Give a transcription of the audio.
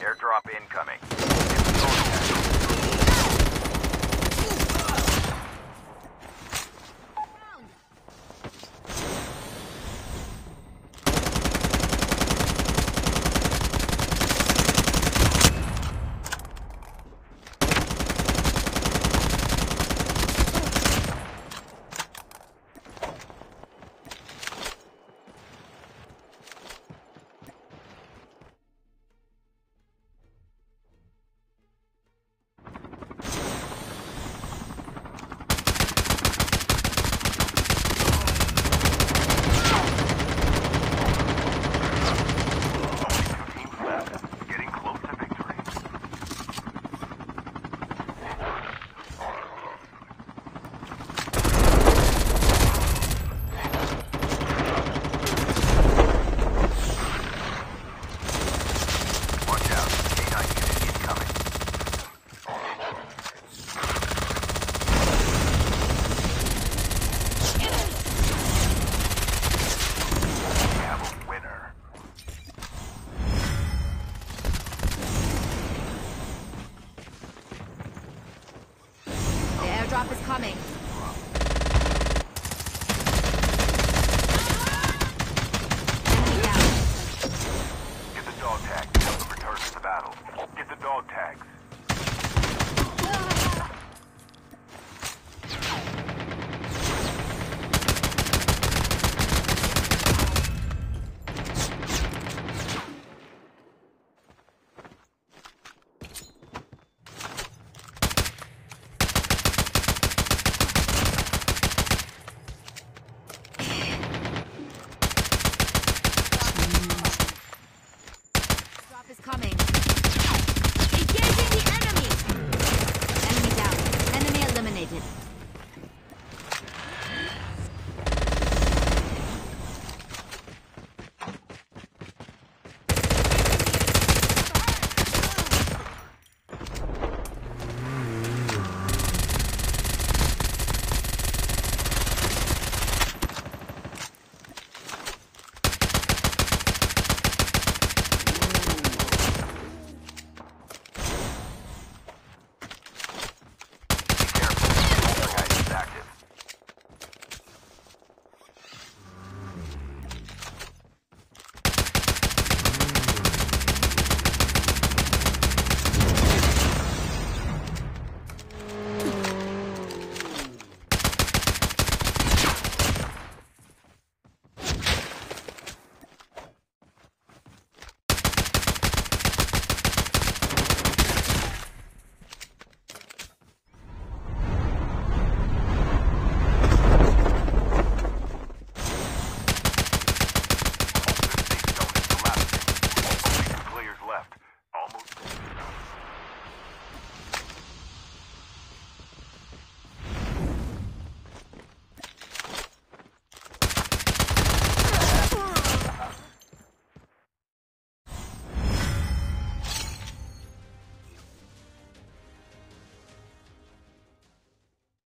Airdrop incoming.